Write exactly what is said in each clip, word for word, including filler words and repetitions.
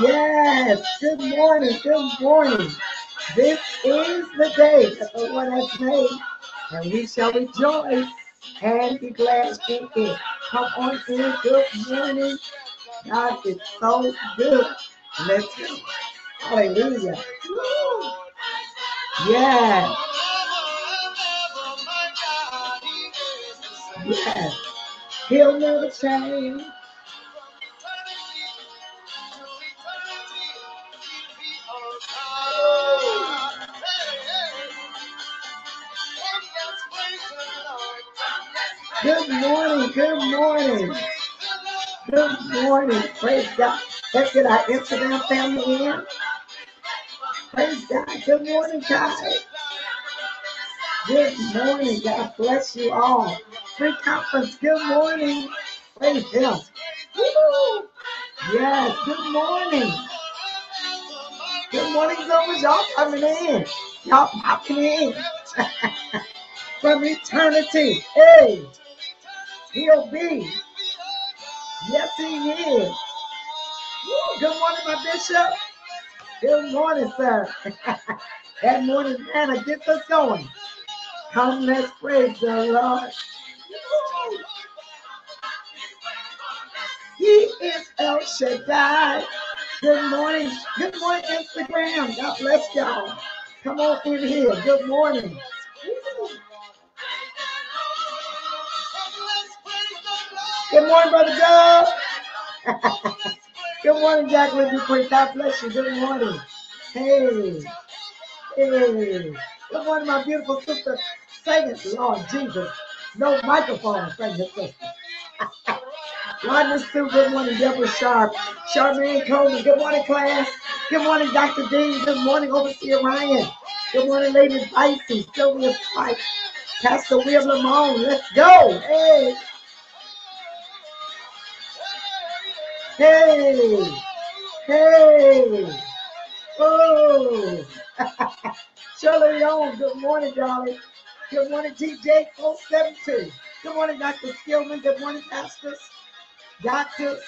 Yes, good morning, good morning. This is the day that the Lord has made, and we shall rejoice and be glad in it. Come on in, good morning. God is so good. Let's go. Hallelujah. Woo. Yes. Yes. He'll never change. Good morning, good morning, good morning, praise God. Let's get our Instagram family in. Praise God, good morning, guys. Good morning, God bless you all. Free conference, good morning, praise Him. Woo! Yes, good morning. Good morning, Zomers, y'all coming in. Y'all popping in. From eternity, hey. He'll be. Yes, he is. Woo, good morning, my bishop. Good morning, sir. That morning, Anna, get us going. Come, let's praise the Lord. Woo. He is El Shaddai. Good morning. Good morning, Instagram. God bless y'all. Come on in here. Good morning. Woo. Good morning, Brother Doug. Good morning, Jacqueline. God bless you. Good morning. Hey. Hey. Good morning, my beautiful sister. Sing it, Lord Jesus. No microphone. Sing it, sister. Rodney Sue, good morning. Deborah Sharp. Charmaine Coleman, good morning, class. Good morning, Doctor Dean. Good morning, Overseer Ryan. Good morning, Lady Dicey. Sylvia Spike. Pastor Will Lamone. Let's go. Hey. Hey, hey, oh, Shirley Long, good morning, darling. Good morning, T J four seventy-two. Good morning, Doctor Skillman. Good morning, pastors, doctors,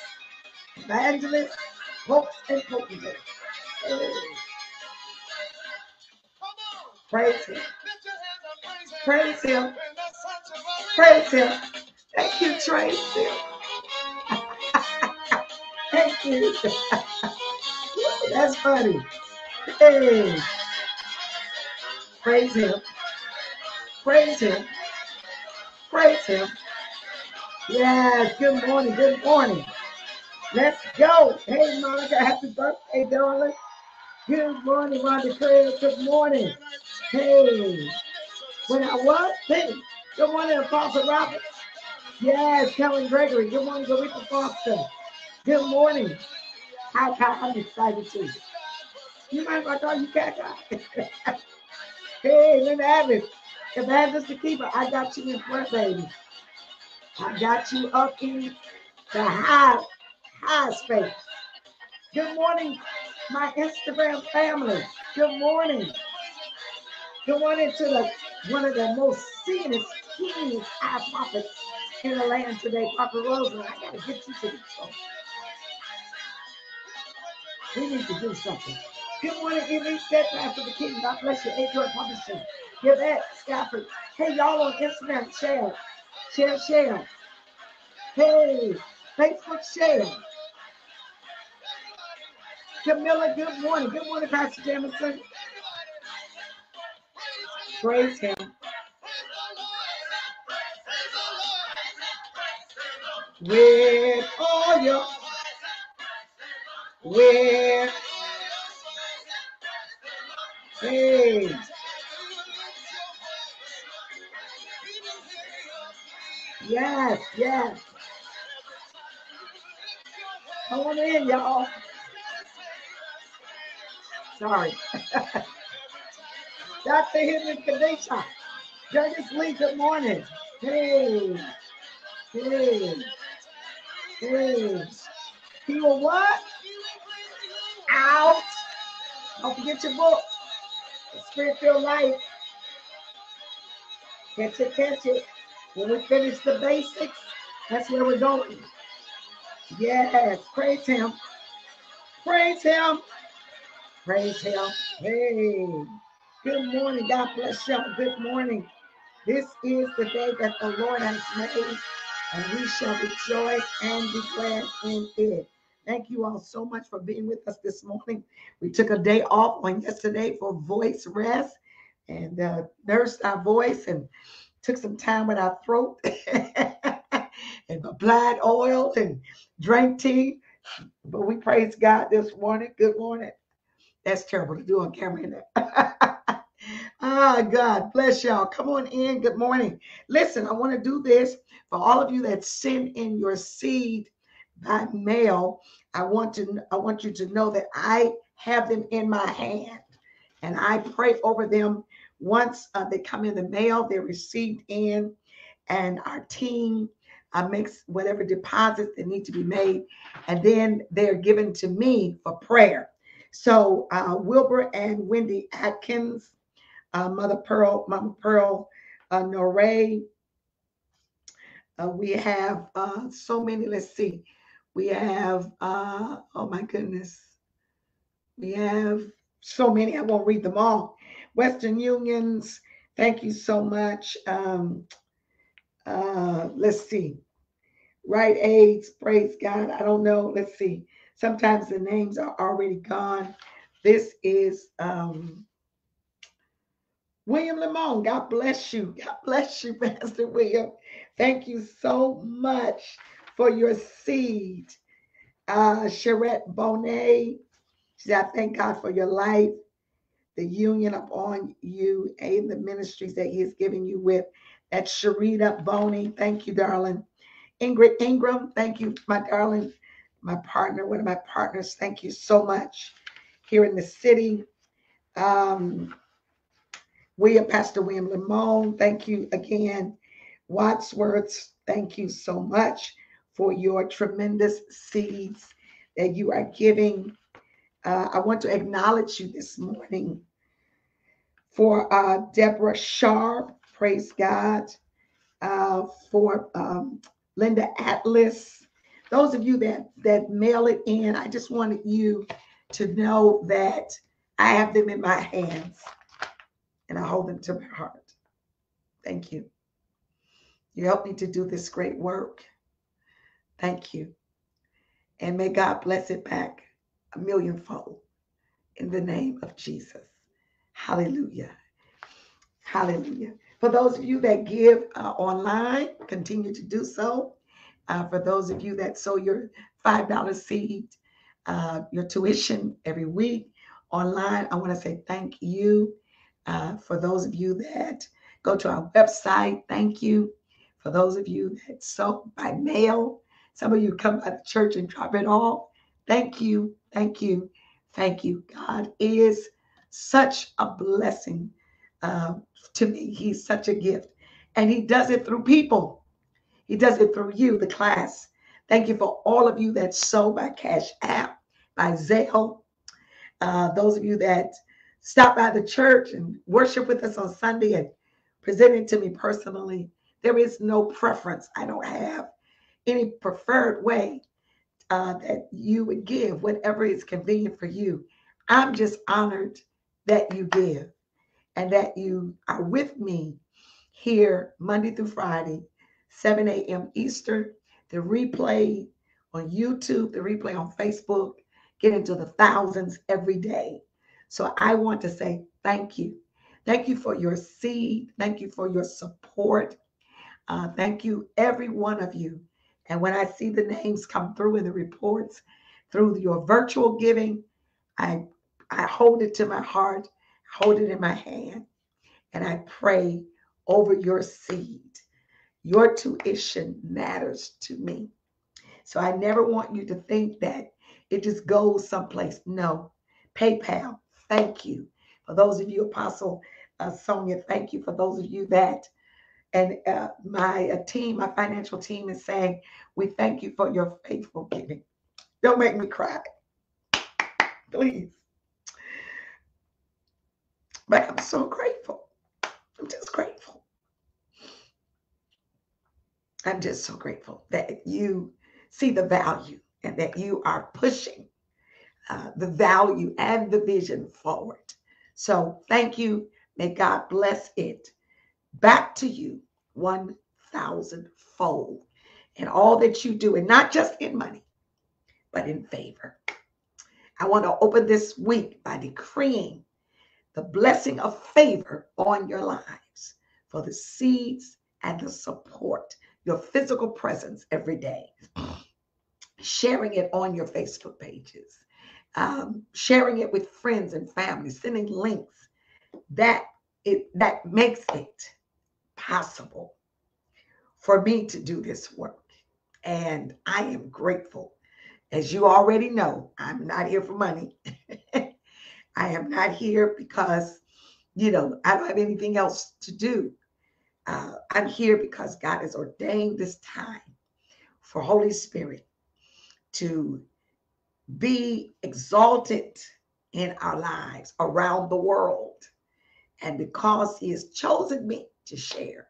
evangelists, popes, and potentate. Hey. Praise Him. Praise Him. Praise Him. Thank you, Tracy. Thank you. That's funny. Hey. Praise Him. Praise Him. Praise Him. Yes. Good morning. Good morning. Let's go. Hey, Monica. Happy birthday, darling. Good morning, Rhonda Craig. Good morning. Hey. When I was thinking. Good morning, Apostle Robert. Yes, Kellen Gregory. Good morning, Dorita Foster. Good morning. How, how, I'm excited too. You might not know you can't. Hey, Linda Abbott. Evangelist to keep her. I got you in front, baby. I got you up in the high, high space. Good morning, my Instagram family. Good morning. Good morning to the one of the most senior, keenest eye prophets in the land today, Papa Rose. And I gotta get you to the show. We need to do something. Good morning, Emily, Steadfast of the King. God bless you. Enjoy publishing. Give that, Stafford. Hey, y'all on Instagram, share. Share, share. Hey, Facebook, share. Camilla, good morning. Good morning, Pastor Jamison. Praise Him. With all your... With hey, yes, yes. Come on in, y'all. Sorry. Doctor Henry Kadesha. Judges Lee, good morning. Hey, hey, hey. He will what? Out. Don't forget your book, The Spirit-Filled Life. Catch it, catch it. When we finish the basics, that's where we're going. Yes, praise Him. Praise him. Praise him. Hey. Good morning. God bless y'all. Good morning. This is the day that the Lord has made, and we shall rejoice and be glad in it. Thank you all so much for being with us this morning. We took a day off on yesterday for voice rest and uh, nursed our voice and took some time with our throat and applied oil and drank tea. But we praise God this morning. Good morning. That's terrible to do on camera, isn't it? Ah, God bless y'all. Come on in. Good morning. Listen, I want to do this for all of you that send in your seed by mail. I want to I want you to know that I have them in my hand, and I pray over them. Once uh, they come in the mail, they're received in, and our team uh, makes whatever deposits that need to be made, and then they're given to me for prayer. So uh, Wilbur and Wendy Atkins, uh, Mother Pearl, Mama Pearl, uh, Noray. Uh, we have uh, so many. Let's see. We have, uh, oh my goodness, we have so many. I won't read them all. Western Unions, thank you so much. Um, uh, let's see. Rite Aids, praise God. I don't know. Let's see. Sometimes the names are already gone. This is um, William Lamone. God bless you. God bless you, Pastor William. Thank you so much for your seed. Uh, Charette Bonet, she said, I thank God for your life, the union upon you, and the ministries that he has given you with. That's Sharita Boney. Thank you, darling. Ingrid Ingram, thank you, my darling, my partner, one of my partners. Thank you so much here in the city. Um, William, Pastor William Lamone, thank you again. Wadsworth, thank you so much for your tremendous seeds that you are giving. Uh, I want to acknowledge you this morning for uh, Deborah Sharp, praise God, uh, for um, Linda Atlas. Those of you that, that mail it in, I just wanted you to know that I have them in my hands and I hold them to my heart. Thank you. You helped me to do this great work. Thank you. And may God bless it back a millionfold in the name of Jesus. Hallelujah. Hallelujah. For those of you that give uh, online, continue to do so. Uh, for those of you that sow your five dollar seed, uh, your tuition every week online, I want to say thank you. Uh, for those of you that go to our website, thank you. For those of you that sow by mail, some of you come by the church and drop it off. Thank you, thank you, thank you. God is such a blessing uh, to me. He's such a gift. And he does it through people. He does it through you, the class. Thank you for all of you that sow by Cash App, by Zelle. Uh, those of you that stop by the church and worship with us on Sunday and present it to me personally. There is no preference. I don't have any preferred way uh, that you would give, whatever is convenient for you. I'm just honored that you give and that you are with me here Monday through Friday, seven a m Eastern. The replay on YouTube, the replay on Facebook, get into the thousands every day. So I want to say thank you. Thank you for your seed. Thank you for your support. Uh, thank you, every one of you. And when I see the names come through in the reports, through your virtual giving, I, I hold it to my heart, hold it in my hand, and I pray over your seed. Your tuition matters to me. So I never want you to think that it just goes someplace. No. PayPal, thank you. For those of you, Apostle uh, Sonia, thank you. For those of you that And uh, my uh, team, my financial team is saying, we thank you for your faithful giving. Don't make me cry, please. But I'm so grateful. I'm just grateful. I'm just so grateful that you see the value and that you are pushing. uh, the value and the vision forward. So thank you. May God bless it back to you one thousand fold in all that you do, and not just in money, but in favor. I want to open this week by decreeing the blessing of favor on your lives for the seeds and the support, your physical presence every day, sharing it on your Facebook pages, um, sharing it with friends and family, sending links. That it that makes it possible for me to do this work. And I am grateful. As you already know, I'm not here for money. I am not here because, you know, I don't have anything else to do. Uh, I'm here because God has ordained this time for Holy Spirit to be exalted in our lives around the world. And because he has chosen me to share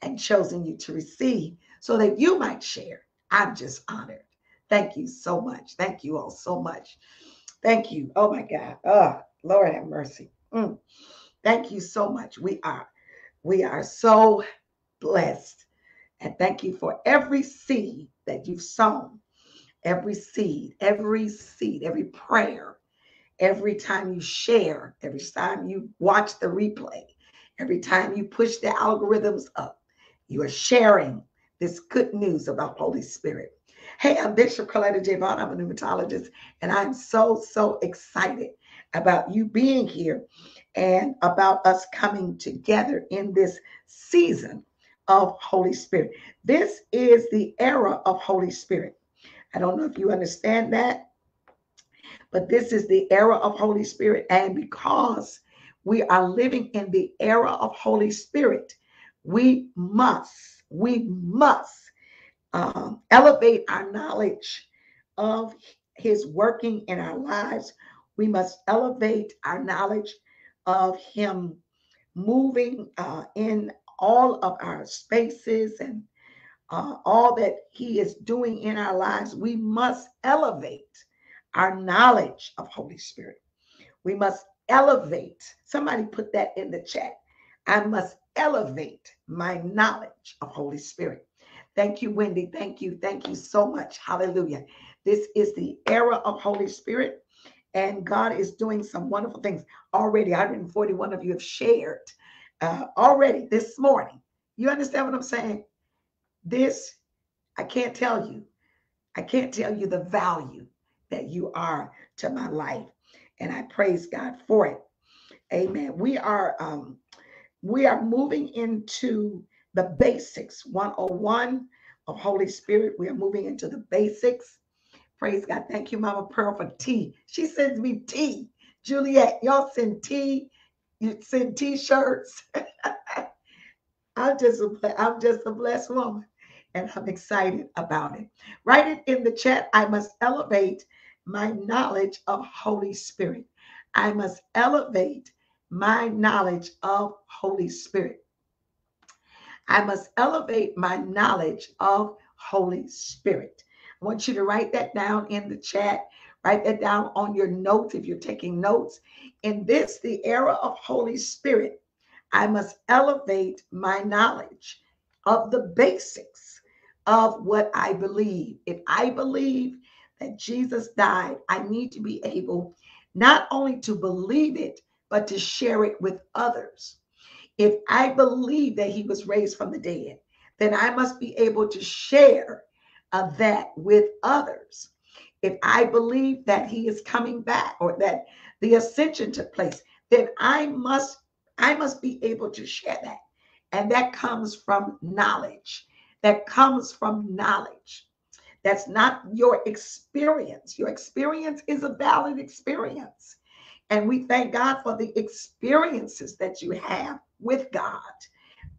and chosen you to receive so that you might share, I'm just honored. Thank you so much. Thank you all so much. Thank you. Oh my God. Oh, Lord have mercy. Mm. Thank you so much. We are, we are so blessed. And thank you for every seed that you've sown, every seed, every seed, every prayer, every time you share, every time you watch the replay, every time you push the algorithms up, you are sharing this good news about Holy Spirit. Hey, I'm Bishop Corletta J. Vaughn. I'm a pneumatologist, and I'm so, so excited about you being here and about us coming together in this season of Holy Spirit. This is the era of Holy Spirit. I don't know if you understand that, but this is the era of Holy Spirit. And because we are living in the era of Holy Spirit, we must, we must um, elevate our knowledge of his working in our lives. We must elevate our knowledge of him moving uh, in all of our spaces and uh, all that he is doing in our lives. We must elevate our knowledge of Holy Spirit. We must elevate. Somebody put that in the chat. I must elevate my knowledge of Holy Spirit. Thank you, Wendy. Thank you. Thank you so much. Hallelujah. This is the era of Holy Spirit, and God is doing some wonderful things already. one hundred forty-one of you have shared uh, already this morning. You understand what I'm saying? This, I can't tell you. I can't tell you the value that you are to my life, and I praise God for it. Amen. We are um, we are moving into the basics, one oh one of Holy Spirit. We are moving into the basics. Praise God. Thank you, Mama Pearl, for tea. She sends me tea. Juliet, y'all send tea. You send t-shirts. I'm just a, I'm just a blessed woman, and I'm excited about it. Write it in the chat. I must elevate my knowledge of Holy Spirit. I must elevate my knowledge of Holy Spirit. I must elevate my knowledge of Holy Spirit. I want you to write that down in the chat. Write that down on your notes if you're taking notes. In this, the era of Holy Spirit, I must elevate my knowledge of the basics of what I believe. If I believe that Jesus died, I need to be able not only to believe it, but to share it with others. If I believe that he was raised from the dead, then I must be able to share of that with others. If I believe that he is coming back or that the ascension took place, then I must, I must be able to share that. And that comes from knowledge. That comes from knowledge. That's not your experience. Your experience is a valid experience. And we thank God for the experiences that you have with God,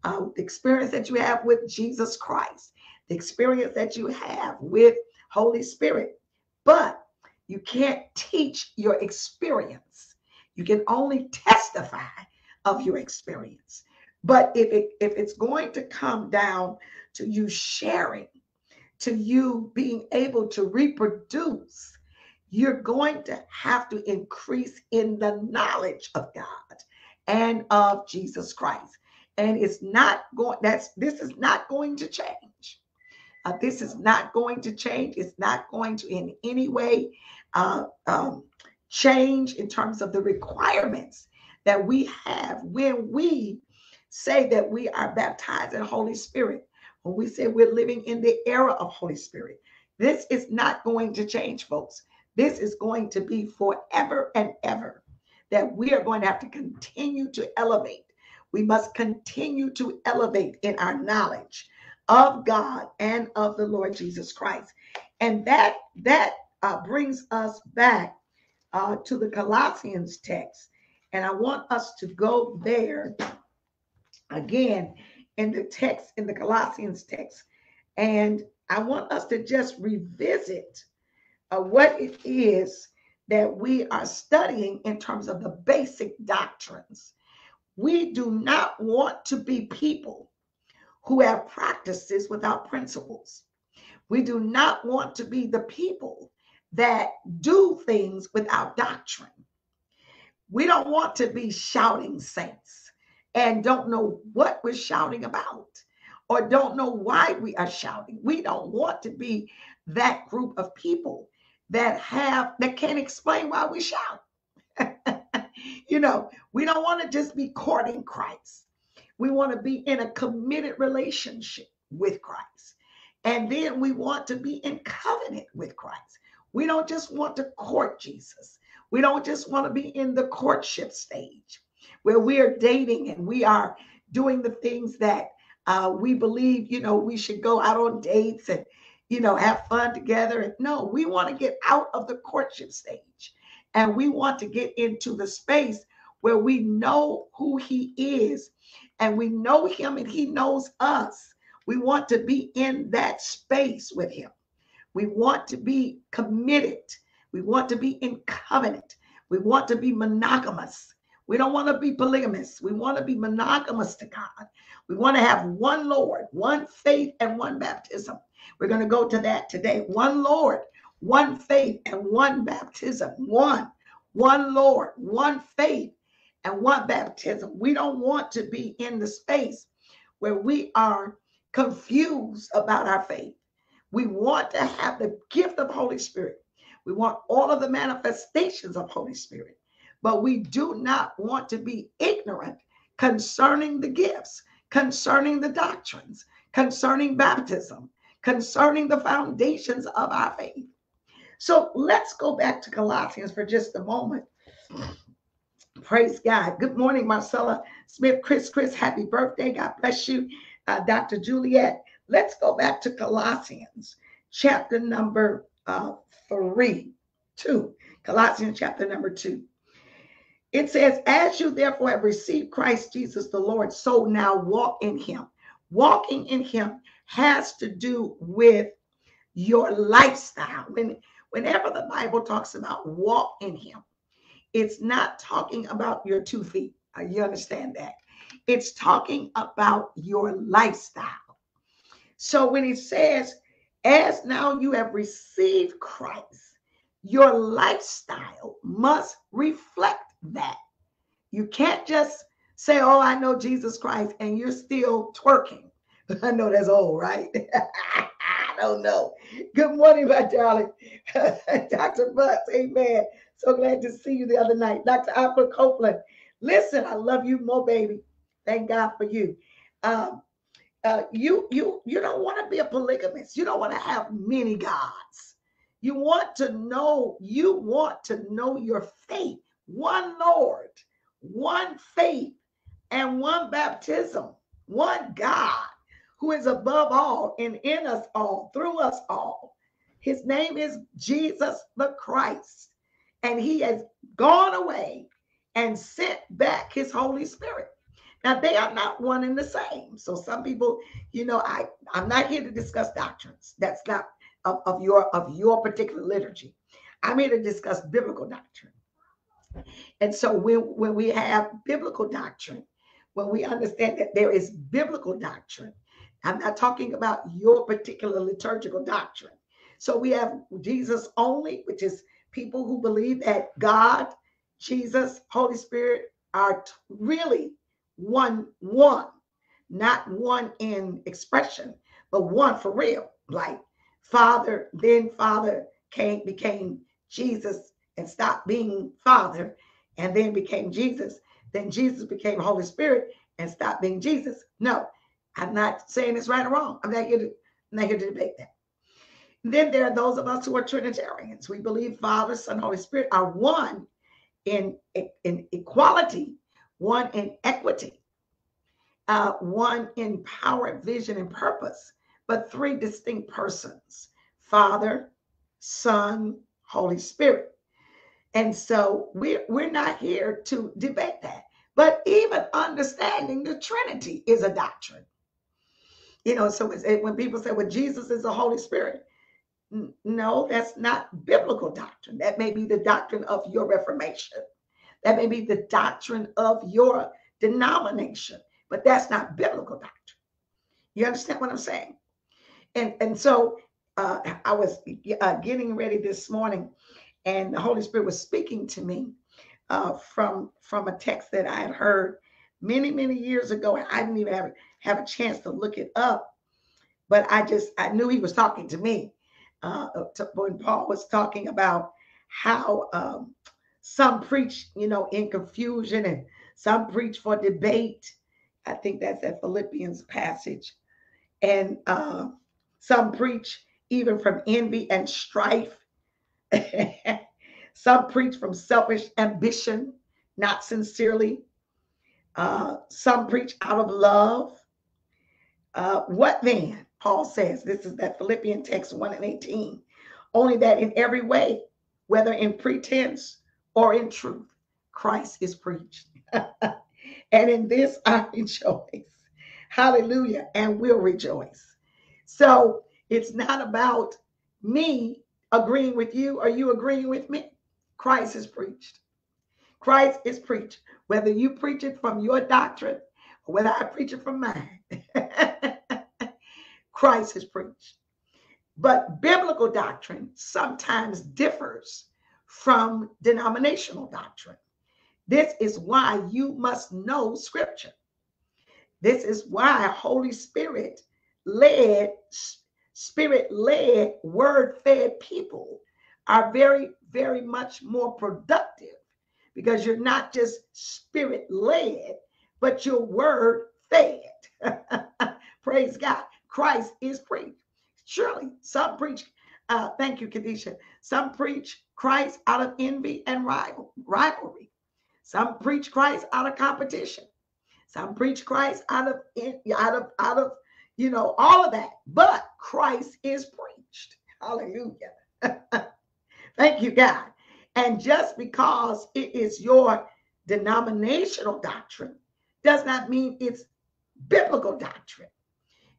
uh, the experience that you have with Jesus Christ, the experience that you have with Holy Spirit. But you can't teach your experience. You can only testify of your experience. But if it if it's going to come down to you sharing, to you being able to reproduce you're going to have to increase in the knowledge of God and of Jesus Christ. And it's not going, that's, this is not going to change. Uh, this is not going to change. It's not going to in any way uh, um, change in terms of the requirements that we have when we say that we are baptized in the Holy Spirit, when we say we're living in the era of Holy Spirit. This is not going to change, folks. This is going to be forever and ever that we are going to have to continue to elevate. We must continue to elevate in our knowledge of God and of the Lord Jesus Christ. And that, that uh, brings us back uh, to the Colossians text. And I want us to go there again in the text, in the Colossians text. And I want us to just revisit uh, what it is that we are studying in terms of the basic doctrines. We do not want to be people who have practices without principles. We do not want to be the people that do things without doctrine. We don't want to be shouting saints and don't know what we're shouting about or don't know why we are shouting. We don't want to be that group of people that have that can't explain why we shout. You know, we don't want to just be courting Christ. We want to be in a committed relationship with Christ. And then we want to be in covenant with Christ. We don't just want to court Jesus. We don't just want to be in the courtship stage where we are dating and we are doing the things that uh, we believe, you know, we should go out on dates and, you know, have fun together. No, we want to get out of the courtship stage and we want to get into the space where we know who he is and we know him and he knows us. We want to be in that space with him. We want to be committed. We want to be in covenant. We want to be monogamous. We don't want to be polygamous. We want to be monogamous to God. We want to have one Lord, one faith, and one baptism. We're going to go to that today. One Lord, one faith, and one baptism. One, one Lord, one faith, and one baptism. We don't want to be in the space where we are confused about our faith. We want to have the gift of the Holy Spirit. We want all of the manifestations of Holy Spirit, but we do not want to be ignorant concerning the gifts, concerning the doctrines, concerning baptism, concerning the foundations of our faith. So let's go back to Colossians for just a moment. Praise God. Good morning, Marcella Smith. Chris, Chris, happy birthday. God bless you. Uh, Doctor Juliet. Let's go back to Colossians chapter number uh, three, two. Colossians chapter number two. It says, as you therefore have received Christ Jesus the Lord, so now walk in him. Walking in him has to do with your lifestyle. When, whenever the Bible talks about walk in him, it's not talking about your two feet. You understand that? It's talking about your lifestyle. So when it says, as now you have received Christ, your lifestyle must reflect that. You can't just say, oh, I know Jesus Christ, and you're still twerking. I know that's old, right? I don't know. Good morning, my darling. Doctor Butts, amen. So glad to see you the other night. Doctor Alfred Copeland, listen, I love you more, baby. Thank God for you. Um, uh, you, you, you don't want to be a polygamist. You don't want to have many gods. You want to know, you want to know your faith. One Lord, one faith, and one baptism. One God who is above all and in us all, through us all. His name is Jesus the Christ. And he has gone away and sent back his Holy Spirit. Now, they are not one and the same. So some people, you know, I, I'm not here to discuss doctrines. That's not of, of, your, of your particular liturgy. I'm here to discuss biblical doctrine. And so when, when we have biblical doctrine, when we understand that there is biblical doctrine, I'm not talking about your particular liturgical doctrine. So we have Jesus only, which is people who believe that God, Jesus, Holy Spirit are really one, one, not one in expression, but one for real. Like Father, then Father came, became Jesus and stopped being Father, and then became Jesus. Then Jesus became Holy Spirit and stopped being Jesus. No, I'm not saying it's right or wrong. I'm not here to, I'm not here to debate that. Then there are those of us who are Trinitarians. We believe Father, Son, Holy Spirit are one in, in equality, one in equity, uh, one in power, vision, and purpose, but three distinct persons: Father, Son, Holy Spirit. And so we're, we're not here to debate that. But even understanding the Trinity is a doctrine. You know, so it's, it, when people say, well, Jesus is the Holy Spirit. No, that's not biblical doctrine. That may be the doctrine of your Reformation. That may be the doctrine of your denomination, but that's not biblical doctrine. You understand what I'm saying? And, and so uh, I was uh, getting ready this morning, and the Holy Spirit was speaking to me uh, from, from a text that I had heard many, many years ago. I didn't even have, have a chance to look it up, but I just, I knew he was talking to me uh, to, when Paul was talking about how um, some preach, you know, in confusion, and some preach for debate. I think that's that Philippians passage. And uh, some preach even from envy and strife. Some preach from selfish ambition, not sincerely. Uh, some preach out of love. Uh, what then? Paul says, this is that Philippian text one and eighteen, only that in every way, whether in pretense or in truth, Christ is preached. And in this I rejoice. Hallelujah. And will rejoice. So it's not about me agreeing with you, or you agreeing with me. Christ is preached. Christ is preached. Whether you preach it from your doctrine, or whether I preach it from mine, Christ is preached. But biblical doctrine sometimes differs from denominational doctrine. This is why you must know Scripture. This is why Holy Spirit led Spirit-led, word-fed people are very, very much more productive, because you're not just Spirit-led, but you're word-fed. Praise God. Christ is preached. Surely some preach, uh, thank you, Kadisha, some preach Christ out of envy and rival, rivalry. Some preach Christ out of competition. Some preach Christ out of, out of, out of, you know, all of that, but Christ is preached. Hallelujah. Thank you, God. And just because it is your denominational doctrine does not mean it's biblical doctrine.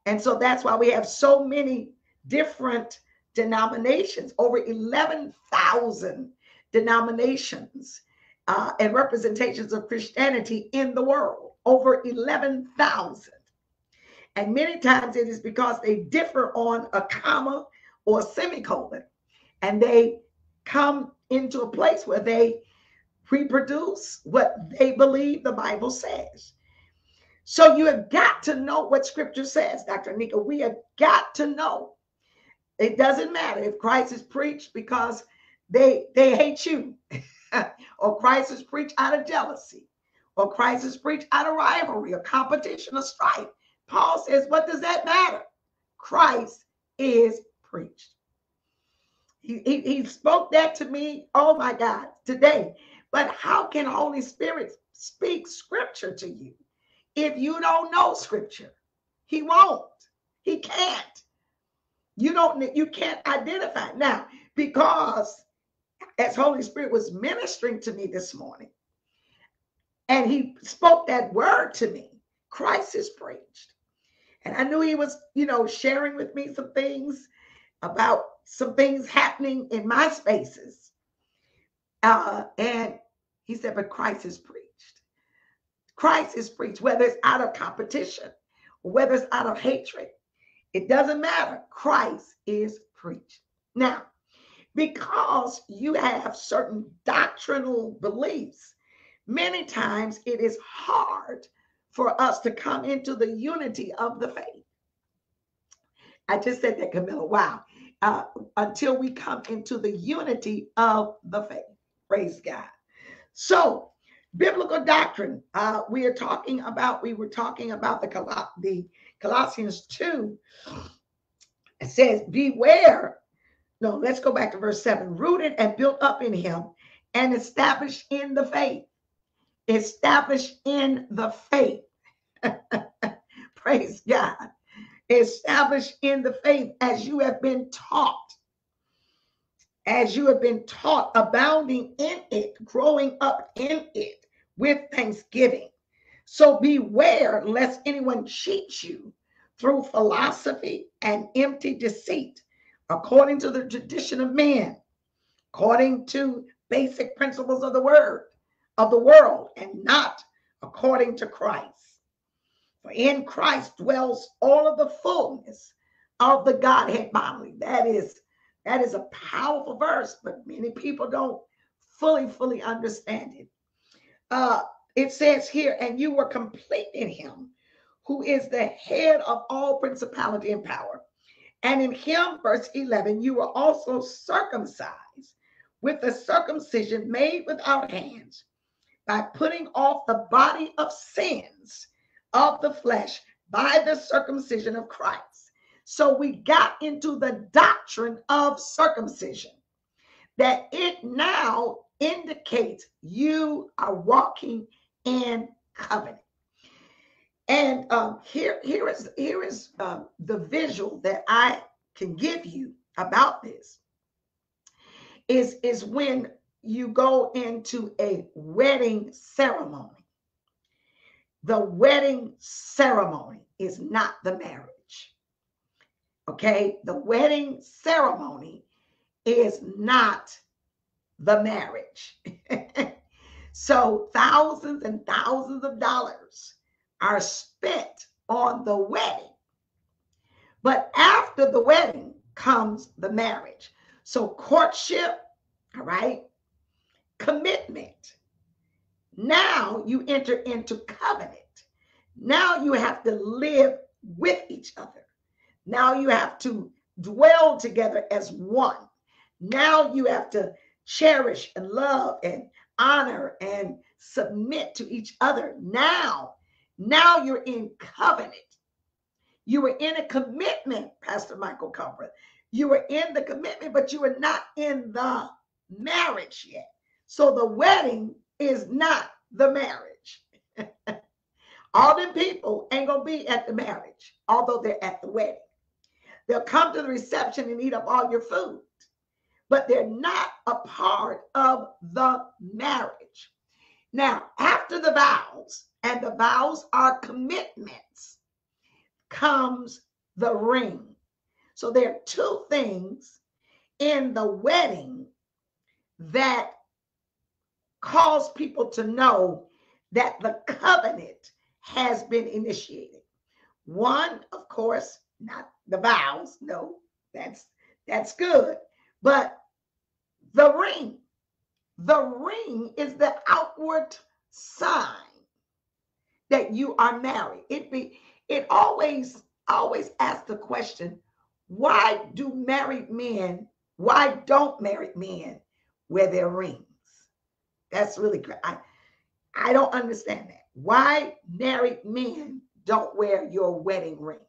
And so that's why we have so many different denominations, over eleven thousand denominations uh, and representations of Christianity in the world, over eleven thousand. And many times it is because they differ on a comma or a semicolon, and they come into a place where they reproduce what they believe the Bible says. So you have got to know what Scripture says, Doctor Nika. We have got to know. It doesn't matter if Christ is preached because they, they hate you, or Christ is preached out of jealousy, or Christ is preached out of rivalry or competition or strife. Paul says, what does that matter? Christ is preached. He, he, he spoke that to me, oh my God, today. But how can Holy Spirit speak Scripture to you if you don't know Scripture? He won't. He can't. You don't, you can't identify. Now, because as Holy Spirit was ministering to me this morning, and he spoke that word to me, Christ is preached. And I knew he was, you know, sharing with me some things about some things happening in my spaces. Uh, and he said, but Christ is preached. Christ is preached, whether it's out of competition, whether it's out of hatred, it doesn't matter. Christ is preached. Now, because you have certain doctrinal beliefs. Many times it is hard for us to come into the unity of the faith. I just said that, Camilla. Wow. Uh, until we come into the unity of the faith. Praise God. So, biblical doctrine. Uh, we are talking about, we were talking about the, Coloss the Colossians two. It says, beware. No, let's go back to verse seven. Rooted and built up in him and established in the faith. Established in the faith. Praise God. Established in the faith as you have been taught. As you have been taught, abounding in it, growing up in it with thanksgiving. So beware lest anyone cheat you through philosophy and empty deceit, according to the tradition of men, according to basic principles of the word, of the world, and not according to Christ. For in Christ dwells all of the fullness of the Godhead bodily. That is That is a powerful verse, but many people don't fully, fully understand it. Uh, it says here, and you were complete in him, who is the head of all principality and power. And in him, verse eleven, you were also circumcised with the circumcision made without hands, by putting off the body of sins of the flesh by the circumcision of Christ. So we got into the doctrine of circumcision, that it now indicates you are walking in covenant. And um, here, here is, here is um, the visual that I can give you about this is, is when you go into a wedding ceremony. The wedding ceremony is not the marriage. Okay, the wedding ceremony is not the marriage. So thousands and thousands of dollars are spent on the wedding. But after the wedding comes the marriage. So courtship, all right, commitment. Now you enter into covenant. Now you have to live with each other. Now you have to dwell together as one. Now you have to cherish and love and honor and submit to each other. Now, now you're in covenant. You were in a commitment, Pastor Michael Comfort. You were in the commitment, but you were not in the marriage yet. So the wedding is not the marriage. All them people ain't going to be at the marriage, although they're at the wedding. They'll come to the reception and eat up all your food, but they're not a part of the marriage. Now, after the vows, and the vows are commitments, comes the ring. So there are two things in the wedding that cause people to know that the covenant has been initiated. One, of course, not the vows. No, that's that's good. But the ring, the ring is the outward sign that you are married. It be it always always asks the question, why do married men? Why don't married men wear their rings? That's really great. I I don't understand that. Why married men don't wear your wedding ring?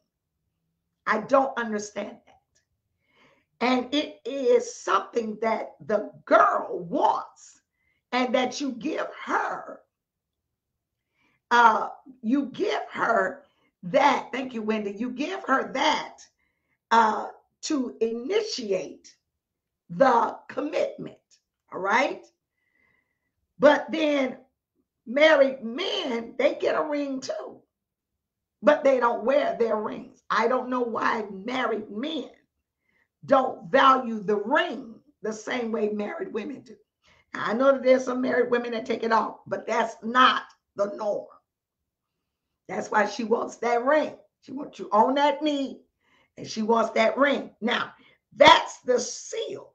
I don't understand that. And it is something that the girl wants, and that you give her. Uh, you give her that. Thank you, Wendy. You give her that uh, to initiate the commitment. All right. But then married men, they get a ring too, but they don't wear their rings. I don't know why married men don't value the ring the same way married women do. Now, I know that there's some married women that take it off, but that's not the norm. That's why she wants that ring. She wants you on that knee, and she wants that ring. Now, that's the seal.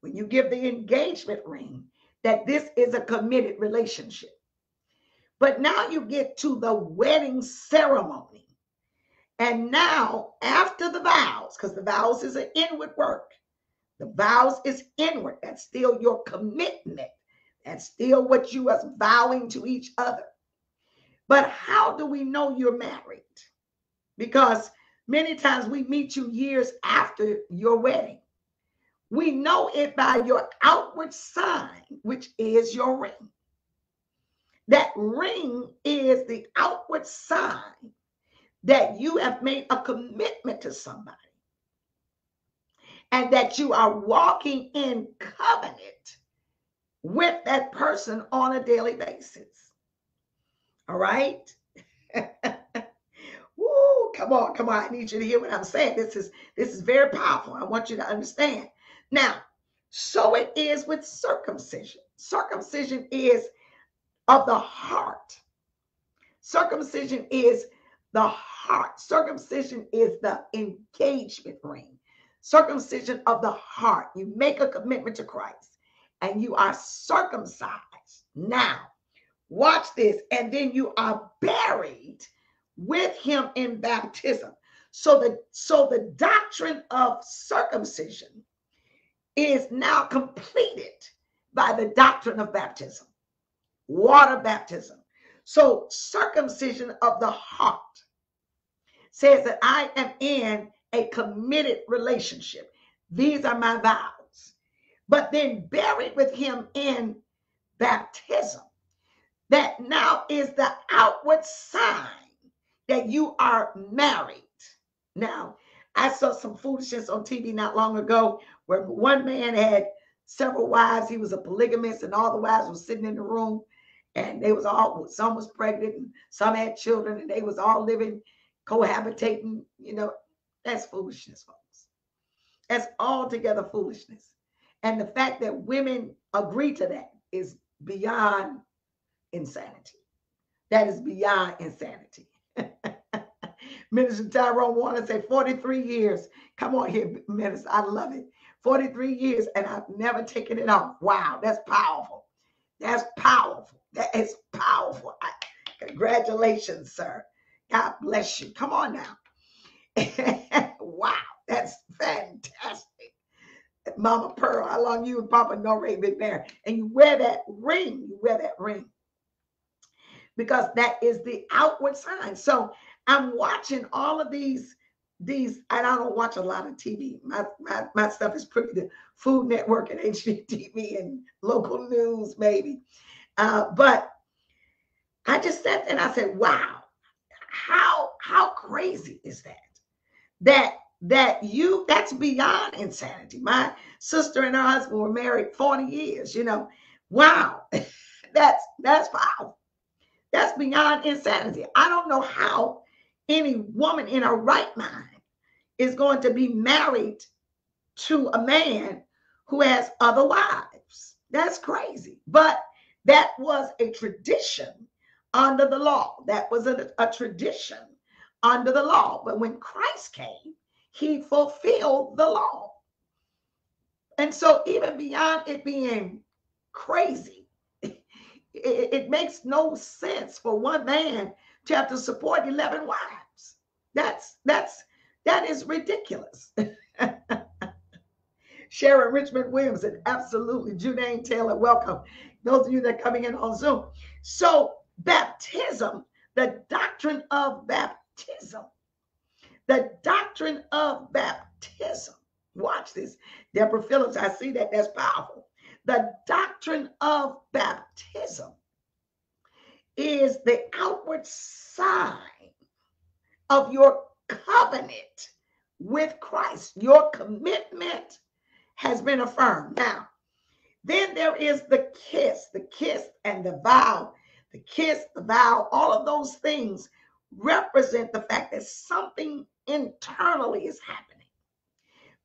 when you give the engagement ring, that this is a committed relationship. But now you get to the wedding ceremony. And now after the vows, because the vows is an inward work. The vows is inward. That's still your commitment. That's still what you are vowing to each other. But how do we know you're married? Because many times we meet you years after your wedding. We know it by your outward sign, which is your ring. That ring is the outward sign that you have made a commitment to somebody and that you are walking in covenant with that person on a daily basis. All right? Woo, come on, come on. I need you to hear what I'm saying. This is, this is very powerful. I want you to understand. Now, so it is with circumcision. Circumcision is of the heart. Circumcision is the heart. Circumcision is the engagement ring. Circumcision of the heart. You make a commitment to Christ and you are circumcised. Now, watch this. And then you are buried with him in baptism. So the, so the doctrine of circumcision is now completed by the doctrine of baptism, water baptism. So circumcision of the heart says that I am in a committed relationship. These are my vows. But then buried with him in baptism, that now is the outward sign that you are married. Now, I saw some foolishness on T V not long ago where one man had several wives. He was a polygamist and all the wives were sitting in the room and they was all, some was pregnant and some had children and they was all living, cohabitating, you know. That's foolishness, folks. That's altogether foolishness. And the fact that women agree to that is beyond insanity. That is beyond insanity. Minister Tyrone Warner said forty-three years. Come on here, Minister. I love it. forty-three years and I've never taken it off. Wow, that's powerful. That's powerful. That is powerful. I, congratulations, sir. God bless you. Come on now. Wow, that's fantastic. Mama Pearl, how long you and Papa Norray been married? And you wear that ring, you wear that ring. Because that is the outward sign. So I'm watching all of these, these, and I don't watch a lot of T V. My my, my stuff is pretty the Food Network and H G T V and local news, maybe. Uh, but I just sat there and I said, wow, how how crazy is that? That that you that's beyond insanity. My sister and her husband were married forty years, you know. Wow, that's that's wow, that's beyond insanity. I don't know how any woman in her right mind is going to be married to a man who has other wives. That's crazy. But that was a tradition under the law. That was a, a tradition under the law. But when Christ came, he fulfilled the law. And so even beyond it being crazy, it, it makes no sense for one man to have to support eleven wives. That's, that's, that is ridiculous. Sharon Richmond Williams and absolutely Junaine Taylor, welcome. Those of you that are coming in on Zoom. So baptism, the doctrine of baptism, the doctrine of baptism. Watch this. Deborah Phillips, I see that. That's powerful. The doctrine of baptism is the outward sign of your covenant with Christ. Your commitment has been affirmed. Now, then there is the kiss, the kiss and the vow, the kiss, the vow, all of those things represent the fact that something internally is happening,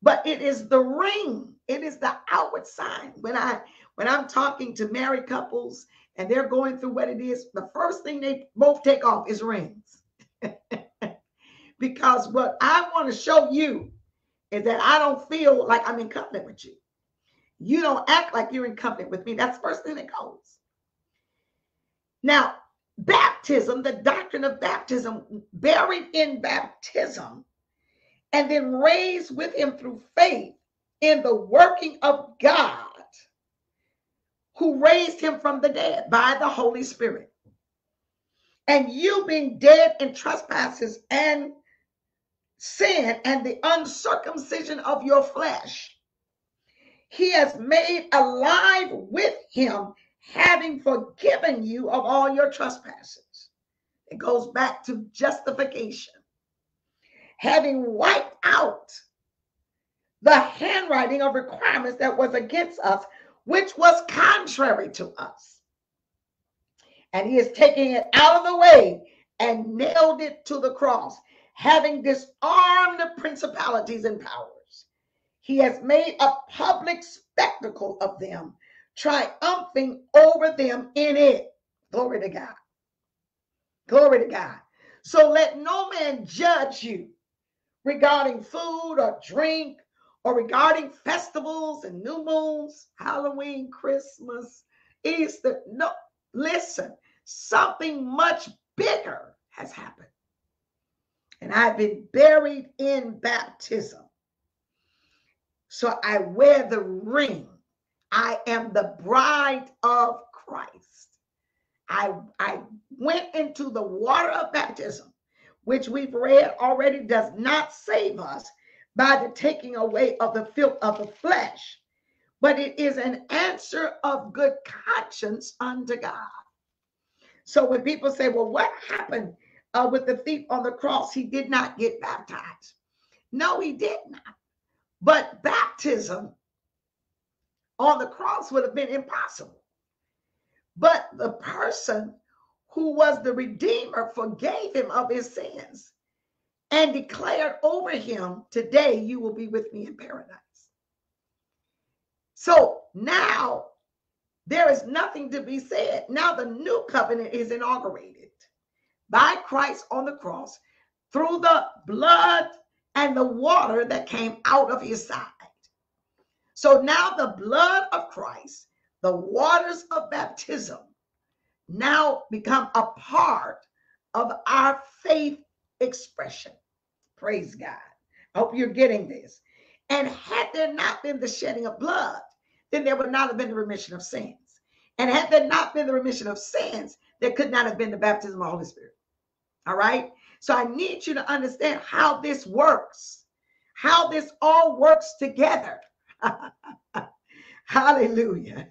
but it is the ring, it is the outward sign. When I when I'm talking to married couples and they're going through what it is, the first thing they both take off is rings, because what I want to show you is that I don't feel like I'm in covenant with you, You don't act like you're in covenant with me. That's the first thing that goes. Now, baptism, the doctrine of baptism, buried in baptism, and then raised with him through faith in the working of God, who raised him from the dead by the Holy Spirit. And you being dead in trespasses and sin and the uncircumcision of your flesh, he has made alive with him, having forgiven you of all your trespasses. It goes back to justification. Having wiped out the handwriting of requirements that was against us, which was contrary to us. And he is taking it out of the way and nailed it to the cross, having disarmed the principalities and powers. He has made a public spectacle of them, triumphing over them in it. Glory to God. Glory to God. So let no man judge you regarding food or drink, or regarding festivals and new moons, Halloween, Christmas, Easter. No, listen, something much bigger has happened. And I've been buried in baptism. So I wear the ring. I am the bride of Christ. I, I went into the water of baptism, which we've read already does not save us by the taking away of the filth of the flesh, but it is an answer of good conscience unto God. So when people say, well, what happened uh, with the thief on the cross? He did not get baptized. No, he did not. But baptism on the cross would have been impossible. But the person who was the Redeemer forgave him of his sins and declared over him, today you will be with me in paradise. So now there is nothing to be said. Now the new covenant is inaugurated by Christ on the cross through the blood and the water that came out of his side. So now the blood of Christ, the waters of baptism, now become a part of our faith expression. Praise God. I hope you're getting this. And had there not been the shedding of blood, then there would not have been the remission of sins. And had there not been the remission of sins, there could not have been the baptism of the Holy Spirit. All right? So I need you to understand how this works, how this all works together. Hallelujah.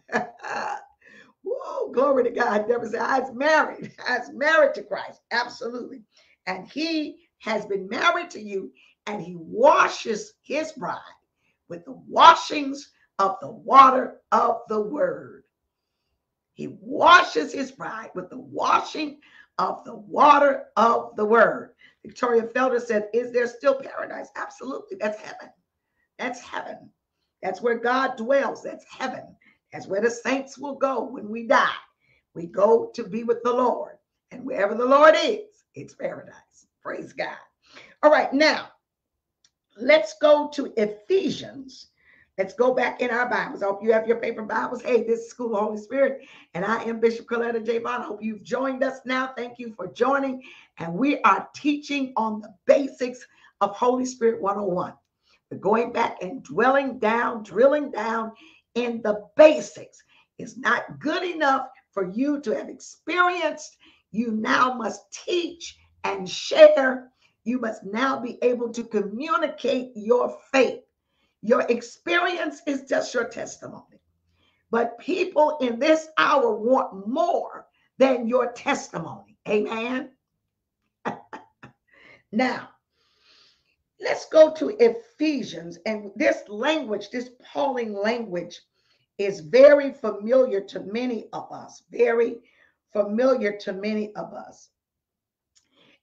Woo, glory to God. Never say, I was married. I was married to Christ. Absolutely. And he has been married to you, and he washes his bride with the washings of the water of the word. He washes his bride with the washing of the water of the word. Victoria Felder said, is there still paradise? Absolutely. That's heaven. That's heaven. That's where God dwells. That's heaven. That's where the saints will go when we die. We go to be with the Lord, and wherever the Lord is, it's paradise. Praise God. All right, now let's go to Ephesians. Let's go back in our Bibles. I hope you have your paper Bibles. Hey, this is School of the Holy Spirit, and I am Bishop Corletta J. Vaughn. I hope you've joined us now. Thank you for joining. And we are teaching on the basics of Holy Spirit one oh one. We're going back and dwelling down, drilling down in the basics. It's not good enough for you to have experienced. You now must teach and share. You must now be able to communicate your faith. Your experience is just your testimony. But people in this hour want more than your testimony. Amen? Now, let's go to Ephesians. And this language, this Pauline language, is very familiar to many of us. Very familiar to many of us.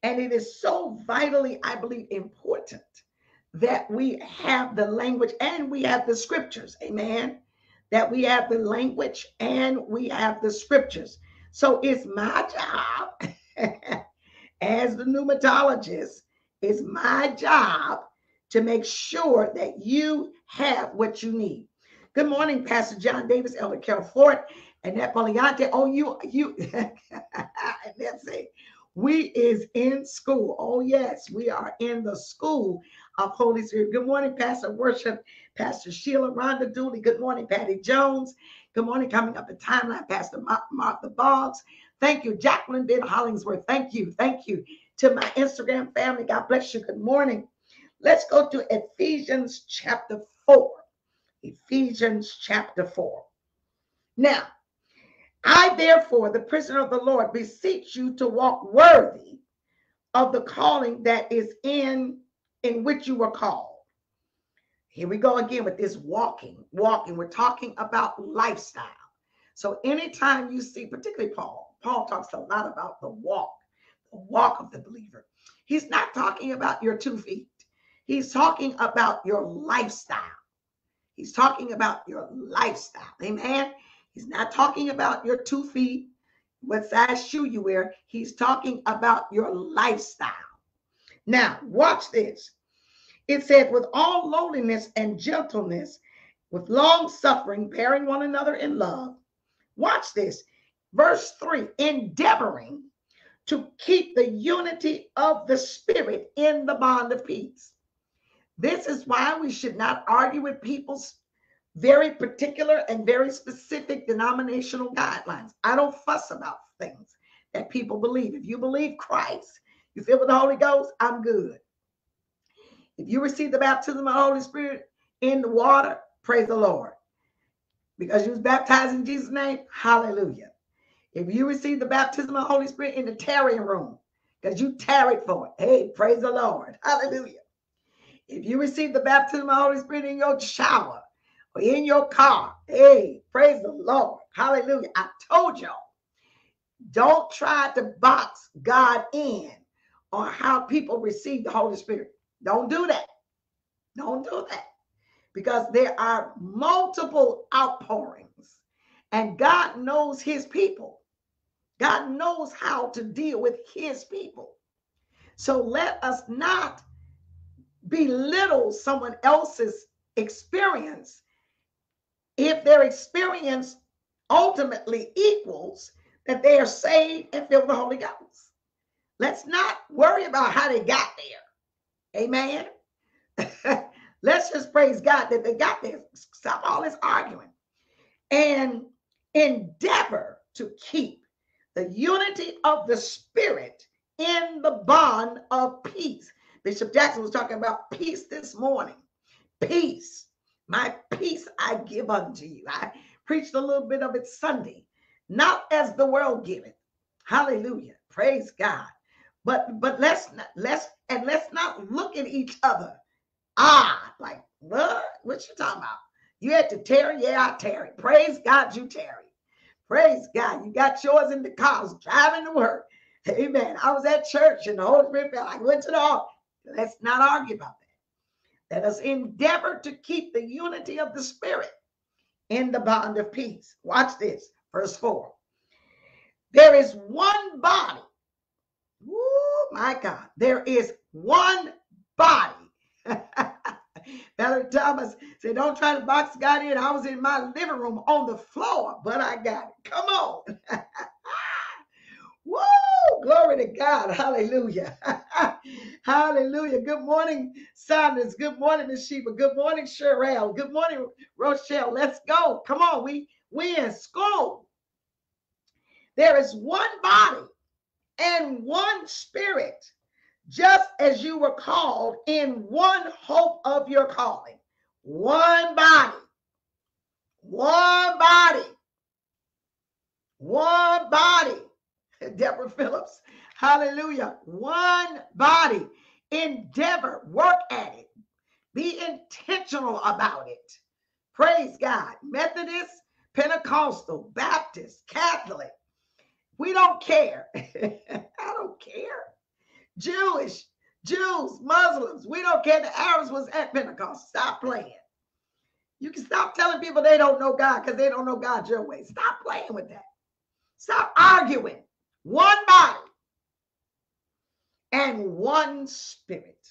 And it is so vitally, I believe, important that we have the language and we have the scriptures. Amen. That we have the language and we have the scriptures. So it's my job as the pneumatologist, it's my job to make sure that you have what you need. Good morning, Pastor John Davis, Elder Carol Ford, and that Poliante. Oh, you, you, that's it. We is in school. Oh, yes, we are in the School of Holy Spirit. Good morning, Pastor Worship, Pastor Sheila, Rhonda Dooley. Good morning, Patty Jones. Good morning, coming up in timeline, Pastor Martha Boggs. Thank you, Jacqueline Ben Hollingsworth. Thank you. Thank you to my Instagram family. God bless you. Good morning. Let's go to Ephesians chapter four. Ephesians chapter four. Now, I, therefore, the prisoner of the Lord, beseech you to walk worthy of the calling that is in, in which you were called. Here we go again with this walking, walking. We're talking about lifestyle. So anytime you see, particularly Paul, Paul talks a lot about the walk, the walk of the believer. He's not talking about your two feet. He's talking about your lifestyle. He's talking about your lifestyle. Amen. He's not talking about your two feet, what size shoe you wear. He's talking about your lifestyle. Now, watch this. It said, with all lowliness and gentleness, with long suffering, bearing one another in love. Watch this. Verse three, endeavoring to keep the unity of the Spirit in the bond of peace. This is why we should not argue with people's very particular and very specific denominational guidelines. I don't fuss about things that people believe. If you believe Christ, you filled with the Holy Ghost, I'm good. If you receive the baptism of the Holy Spirit in the water, praise the Lord. Because you was baptized in Jesus' name, hallelujah. If you receive the baptism of the Holy Spirit in the tarrying room, because you tarried for it, hey, praise the Lord, hallelujah. If you receive the baptism of the Holy Spirit in your shower, or in your car, hey, praise the Lord, hallelujah. I told y'all, don't try to box God in on how people receive the Holy Spirit. Don't do that. Don't do that. Because there are multiple outpourings, and God knows his people. God knows how to deal with his people. So let us not belittle someone else's experience if their experience ultimately equals that they are saved and filled with the Holy Ghost. Let's not worry about how they got there. Amen. Let's just praise God that they got there. Stop all this arguing. And endeavor to keep the unity of the Spirit in the bond of peace. Bishop Jackson was talking about peace this morning. Peace. My peace I give unto you. I preached a little bit of it Sunday. Not as the world giveth. Hallelujah. Praise God. But but let's not let's and let's not look at each other. Ah, like what? What you talking about? You had to tarry? Yeah, I tarry. Praise God, you tarry. Praise God. You got yours in the car, driving to work. Amen. I was at church and the Holy Spirit fell. I went to the altar. Let's not argue about that. Let us endeavor to keep the unity of the Spirit in the bond of peace. Watch this, verse four. There is one body. Oh my God. There is one body. Valerie Thomas said, don't try to box God in. I was in my living room on the floor, but I got it. Come on. Woo! Glory to God. Hallelujah. Hallelujah. Good morning, Saunders. Good morning, Miss Sheba. Good morning, Sherelle. Good morning, Rochelle. Let's go. Come on. We, we in school. There is one body and one Spirit, just as you were called in one hope of your calling. One body. One body. One body. Deborah Phillips, hallelujah. One body. Endeavor, work at it. Be intentional about it. Praise God. Methodist, Pentecostal, Baptist, Catholic. We don't care. I don't care. Jewish, Jews, Muslims. We don't care. The Arabs was at Pentecost. Stop playing. You can stop telling people they don't know God because they don't know God your way. Stop playing with that. Stop arguing. One body and one Spirit.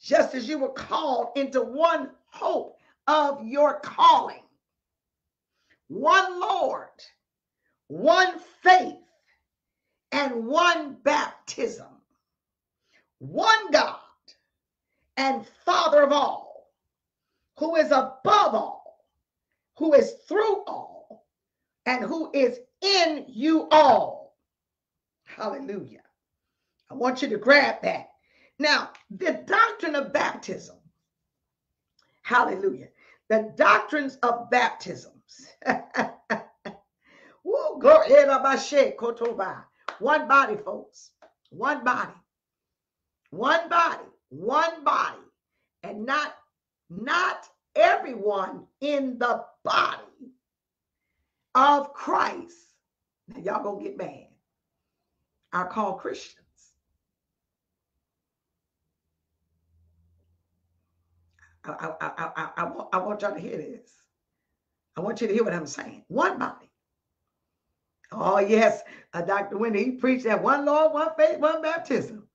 Just as you were called into one hope of your calling. One Lord, one faith, and one baptism. One God and Father of all, who is above all, who is through all, and who is in you all. Hallelujah. I want you to grab that. Now, the doctrine of baptism. Hallelujah. The doctrines of baptisms. Woo, glory. One body, folks. One body. One body. One body. And not, not everyone in the body of Christ. Now, y'all gonna get mad. I call Christians. I, I, I, I, I, want, I want y'all to hear this. I want you to hear what I'm saying. One body. Oh, yes, uh, Doctor Wendy, he preached that one Lord, one faith, one baptism.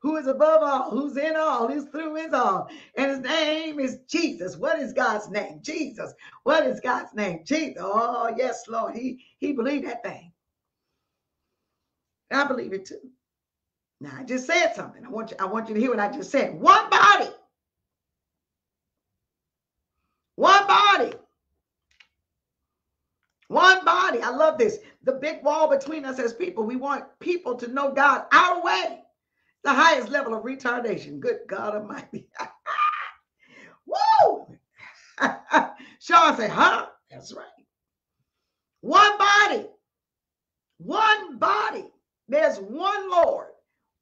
Who is above all, who's in all, who's through is all. And his name is Jesus. What is God's name? Jesus. What is God's name? Jesus. Oh, yes, Lord. He, he believed that thing. I believe it too. Now, I just said something. I want you, I want you to hear what I just said. One body. One body. One body. I love this. The big wall between us as people. We want people to know God our way. The highest level of retardation. Good God Almighty. Woo! Sean said, huh? That's right. One body. One body. There's one Lord,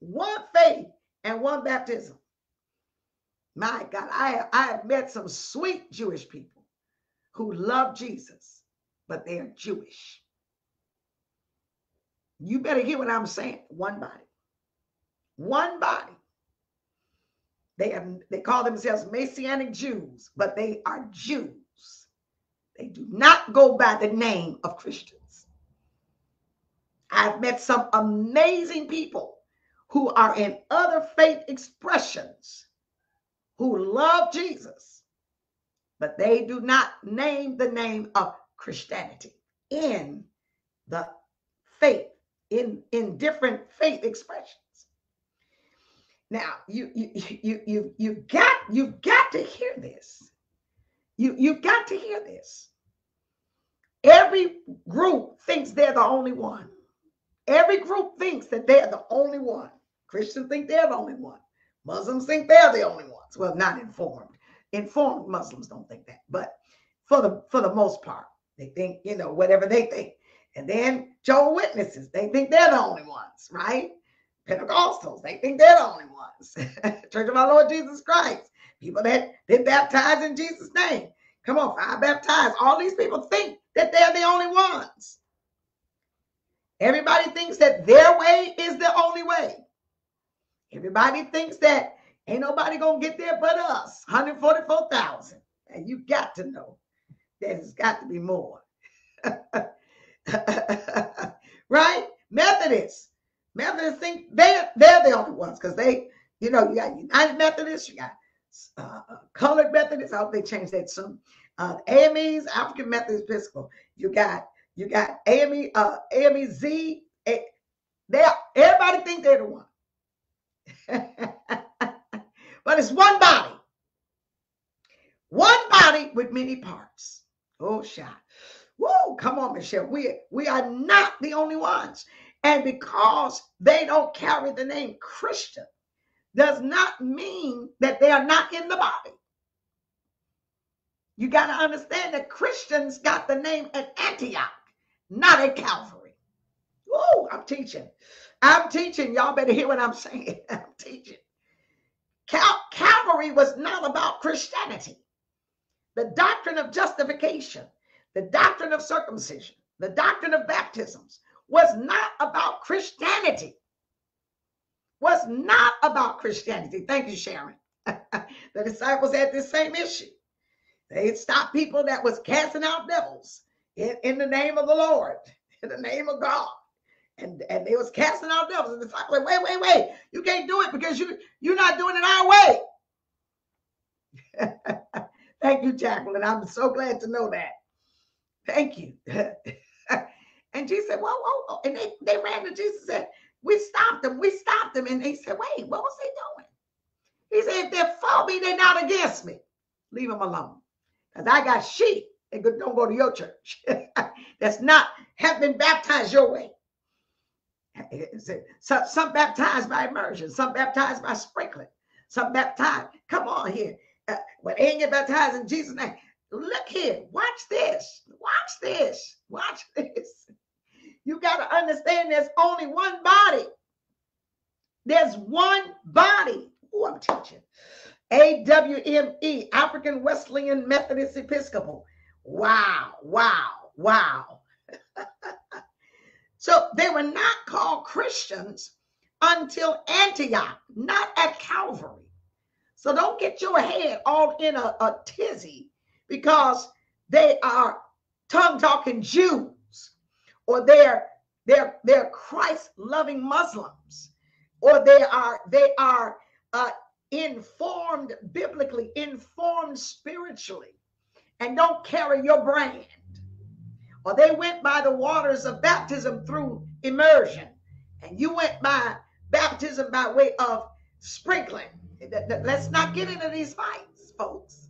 one faith, and one baptism. My God, I have, I have met some sweet Jewish people who love Jesus, but they are Jewish. You better hear what I'm saying. One body. One body. They have, they call themselves Messianic Jews, but they are Jews. They do not go by the name of Christians. I've met some amazing people who are in other faith expressions who love Jesus, but they do not name the name of Christianity in the faith, in, in different faith expressions. Now you you you you you got you've got to hear this. You you've got to hear this. Every group thinks they're the only one. Every group thinks that they're the only one. Christians think they're the only one. Muslims think they're the only ones. Well, not informed. Informed Muslims don't think that, but for the for the most part, they think, you know, whatever they think. And then Jehovah's Witnesses, they think they're the only ones, right? Pentecostals, they think they're the only ones. Church of our Lord Jesus Christ, people that they baptize in Jesus' name. Come on, I baptize. All these people think that they're the only ones. Everybody thinks that their way is the only way. Everybody thinks that ain't nobody gonna get there but us, one hundred forty-four thousand. And you got to know that there's got to be more. Right? Methodists. Methodists think they're, they're the only ones because they, you know, you got United Methodists, you got uh, Colored Methodists. I hope they change that soon. Uh, A M Es, African Methodist Episcopal. You got, you got A M E, uh, A M E Z. A, everybody think they're the one. But it's one body. One body with many parts. Oh, shot. Woo, come on, Michelle. We, we are not the only ones. And because they don't carry the name Christian does not mean that they are not in the body. You got to understand that Christians got the name at Antioch, not at Calvary. Woo, I'm teaching. I'm teaching. Y'all better hear what I'm saying. I'm teaching. Cal- Calvary was not about Christianity. The doctrine of justification, the doctrine of circumcision, the doctrine of baptisms, was not about Christianity. Was not about Christianity. Thank you, Sharon. The disciples had this same issue. They stopped people that was casting out devils in, in the name of the Lord, in the name of God. And, and they was casting out devils. And the disciples said, wait, wait, wait. You can't do it because you, you're not doing it our way. Thank you, Jacqueline. I'm so glad to know that. Thank you. And she said, whoa, whoa, whoa. And they, they ran to Jesus and said, we stopped them. We stopped them. And they said, wait, what was they doing? He said, if they're for me, they're not against me. Leave them alone. Because I got sheep that don't go to your church. That's not, have been baptized your way. Some, some baptized by immersion. Some baptized by sprinkling. Some baptized. Come on here. Uh, when they ain't get baptized in Jesus' name. Look here. Watch this. Watch this. Watch this. You got to understand there's only one body. There's one body. Oh, I'm teaching. A W M E, African Wesleyan Methodist Episcopal. Wow. Wow. Wow. So they were not called Christians until Antioch, not at Calvary. So don't get your head all in a, a tizzy because they are tongue-talking Jews, or they're they're they're Christ-loving Muslims, or they are they are uh, informed biblically, informed spiritually, and don't carry your brand. Or they went by the waters of baptism through immersion, and you went by baptism by way of sprinkling. Let's not get into these fights, folks.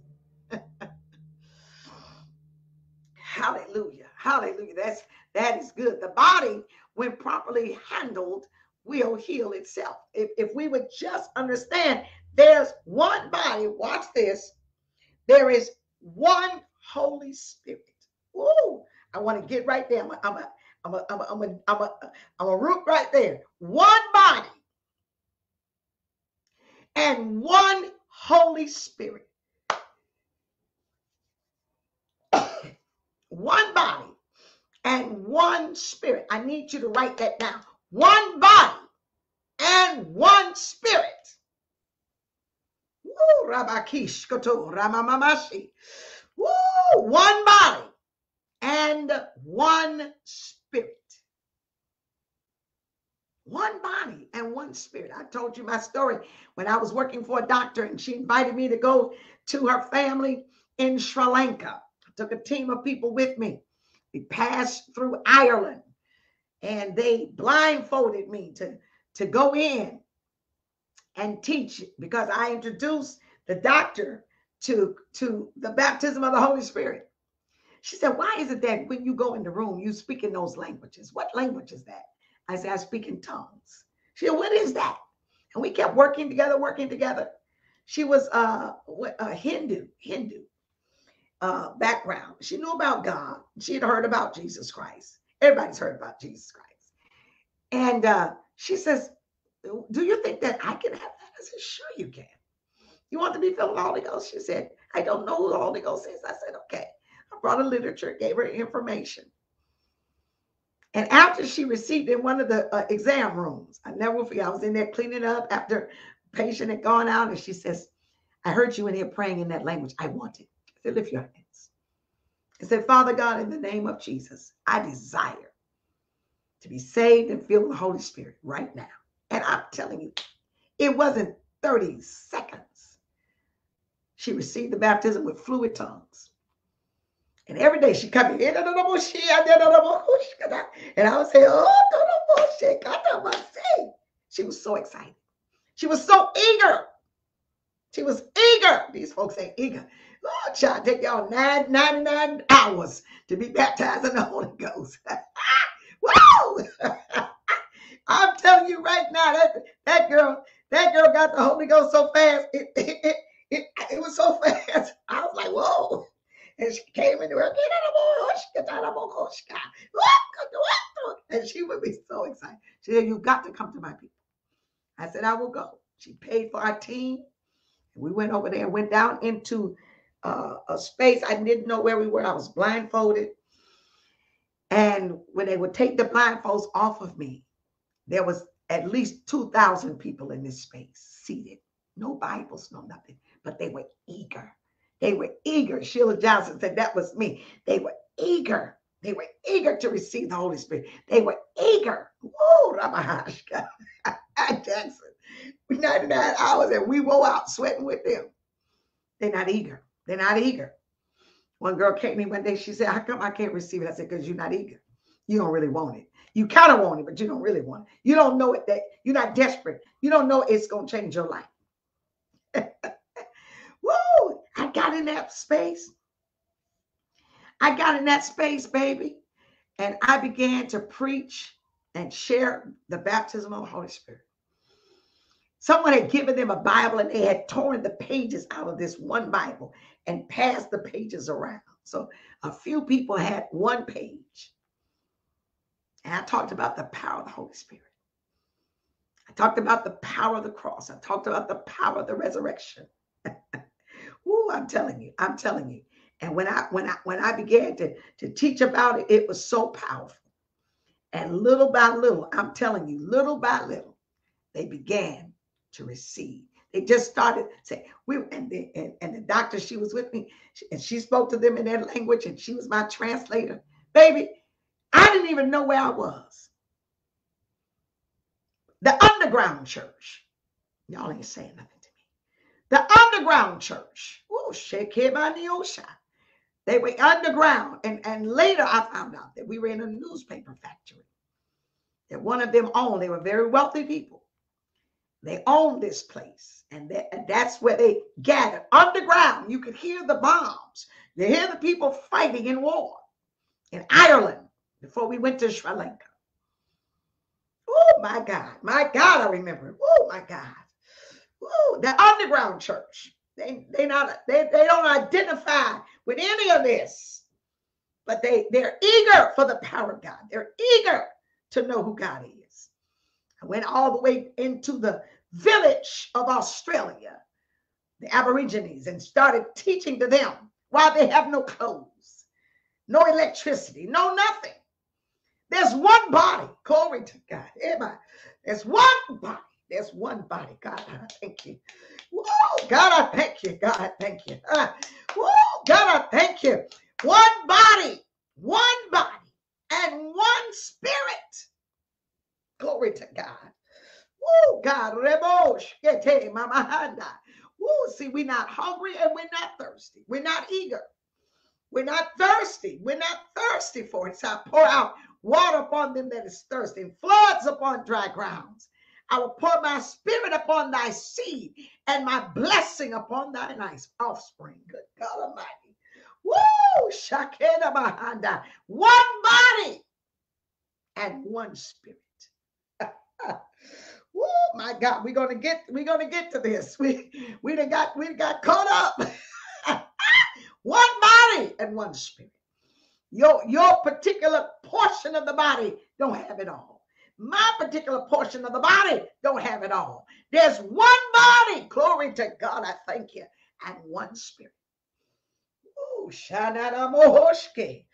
Hallelujah. Hallelujah. That's, that is good. The body, when properly handled, will heal itself. If, if we would just understand there's one body, watch this, there is one Holy Spirit. Woo! I want to get right there. I'm a, I'm a, I'm a, I'm a, I'm a, I'm a, I'm a root right there. One body and one Holy Spirit. One body and one Spirit. I need you to write that down. One body and one Spirit. Woo, Rabakish Koto, Ramamamashi. Woo, one body and one Spirit. One body and one Spirit. I told you my story when I was working for a doctor, and she invited me to go to her family in Sri Lanka. I took a team of people with me. We passed through Ireland, and they blindfolded me to, to go in and teach it, because I introduced the doctor to, to the baptism of the Holy Spirit. She said, why is it that when you go in the room, you speak in those languages? What language is that? I said, I speak in tongues. She said, what is that? And we kept working together, working together. She was uh, a Hindu, Hindu uh, background. She knew about God. She had heard about Jesus Christ. Everybody's heard about Jesus Christ. And uh, she says, do you think that I can have that? I said, sure you can. You want to be filled with the Holy Ghost? She said, I don't know who the Holy Ghost is. I said, okay. I brought her literature, gave her information. And after she received in one of the uh, exam rooms, I never forget, I was in there cleaning up after the patient had gone out, and she says, I heard you in here praying in that language. I want it. I said, lift your hands. I said, Father God, in the name of Jesus, I desire to be saved and filled with the Holy Spirit right now. And I'm telling you, it wasn't thirty seconds. She received the baptism with fluid tongues. And every day she come in, and I would say, oh, she was so excited. She was so eager. She was eager. These folks ain't eager. Oh, child, take y'all nine, nine, nine hours to be baptized in the Holy Ghost. I'm telling you right now, that, that girl, that girl got the Holy Ghost so fast. It, it, it, it, it was so fast. I was like, whoa. And she came into her, and she would be so excited. She said, you've got to come to my people. I said, I will go. She paid for our team. And we went over there and went down into uh, a space. I didn't know where we were. I was blindfolded. And when they would take the blindfolds off of me, there was at least two thousand people in this space seated. No Bibles, no nothing. But they were eager. They were eager. Sheila Johnson said that was me. They were eager. They were eager to receive the Holy Spirit. They were eager. Woo, Ramahashka. Jackson. ninety-nine hours and we wore out sweating with them. They're not eager. They're not eager. One girl came to me one day. She said, how come I can't receive it? I said, because you're not eager. You don't really want it. You kind of want it, but you don't really want it. You don't know it. That you're not desperate. You don't know it's going to change your life. Woo! I got in that space. I got in that space, baby. And I began to preach and share the baptism of the Holy Spirit. Someone had given them a Bible and they had torn the pages out of this one Bible and passed the pages around. So a few people had one page. And I talked about the power of the Holy Spirit. I talked about the power of the cross. I talked about the power of the resurrection. Ooh, I'm telling you, I'm telling you. And when I when I when I began to, to teach about it, it was so powerful. And little by little, I'm telling you, little by little, they began to receive. They just started saying, we and the and, and the doctor, she was with me, and she spoke to them in their language, and she was my translator. Baby, I didn't even know where I was. The underground church. Y'all ain't saying nothing to me. The underground church. Oh, Shekebaniosha. They were underground. And, and later I found out that we were in a newspaper factory that one of them owned. They were very wealthy people. They owned this place. And, that, and that's where they gathered underground. You could hear the bombs. You hear the people fighting in war in Ireland before we went to Sri Lanka. Oh, my God. My God, I remember it. Oh, my God. Oh, the underground church. They they not they, they don't identify with any of this, but they, they're eager for the power of God. They're eager to know who God is. I went all the way into the village of Australia, the Aborigines, and started teaching to them why they have no clothes, no electricity, no nothing. There's one body, glory to God. Everybody, there's one body. There's one body. God, I thank you. Woo, God, I thank you. God, I thank you. Uh, woo, God, I thank you. One body, one body, and one spirit. Glory to God. Woo, God, Rebo, Shkete, Mama Handa. Woo, see, we're not hungry and we're not thirsty. We're not eager. We're not thirsty. We're not thirsty for it. So I pour out water upon them that is thirsty, and floods upon dry grounds. I will pour my spirit upon thy seed and my blessing upon thine offspring. Good God Almighty. Woo! Shakena Bahanda. One body and one spirit. Woo! My God, we're gonna get we're gonna get to this. We we done got we done got caught up. One body and one spirit. Your your particular portion of the body don't have it all. My particular portion of the body don't have it all. There's one body, glory to God, I thank you, and one spirit. Ooh, Shanana Mohoshke.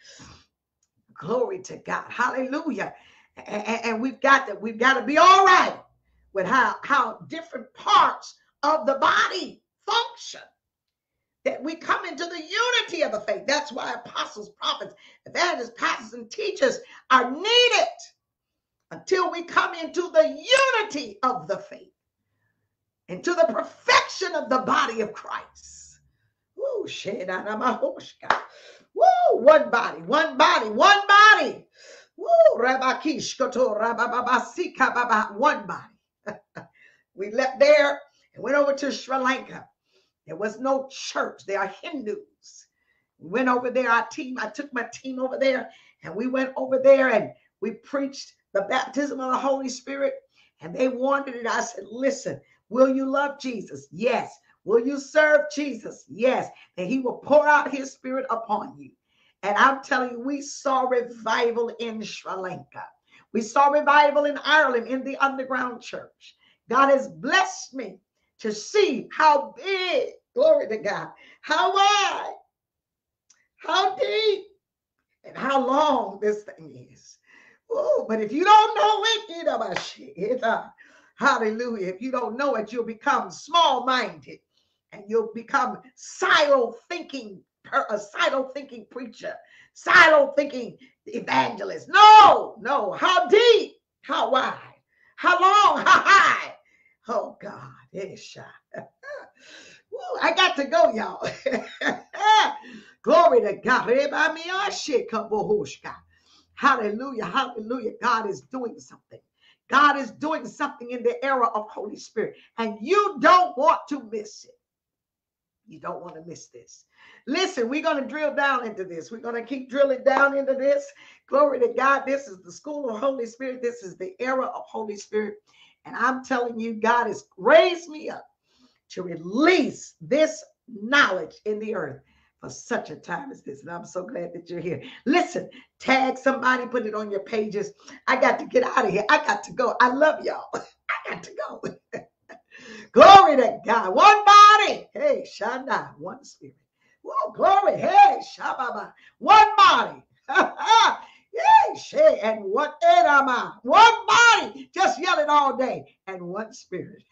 Glory to God, hallelujah. And, and, and we've got that. We've got to be all right with how how different parts of the body function. That we come into the unity of the faith. That's why apostles, prophets, evangelists, pastors, and teachers are needed. Until we come into the unity of the faith, into the perfection of the body of Christ. Woo, one body, one body, one body. Woo, one body. We left there and went over to Sri Lanka. There was no church. They are Hindus. We went over there, our team, I took my team over there, and we went over there and we preached the baptism of the Holy Spirit, and they wanted it. I said, listen, will you love Jesus? Yes. Will you serve Jesus? Yes. And he will pour out his spirit upon you. And I'm telling you, we saw revival in Sri Lanka. We saw revival in Ireland in the underground church. God has blessed me to see how big, glory to God, how wide, how deep, and how long this thing is. Ooh, but if you don't know it, you know, shit, uh, hallelujah. If you don't know it, you'll become small-minded and you'll become silo-thinking, a silo-thinking preacher, silo-thinking evangelist. No, no. How deep? How wide? How long? How high? Oh, God. Woo, I got to go, y'all. Glory to God. Hallelujah. Hallelujah. God is doing something. God is doing something in the era of Holy Spirit, and you don't want to miss it. You don't want to miss this. Listen, we're going to drill down into this. We're going to keep drilling down into this. Glory to God. This is the School of Holy Spirit. This is the era of Holy Spirit. And I'm telling you, God has raised me up to release this knowledge in the earth for such a time as this. And I'm so glad that you're here. Listen, tag somebody, put it on your pages. I got to get out of here. I got to go. I love y'all. I got to go. Glory to God. One body. Hey, Shanda. One spirit. Whoa, glory. Hey, Shababa. One body. Yay, and what? One body. Just yell it all day. And one spirit.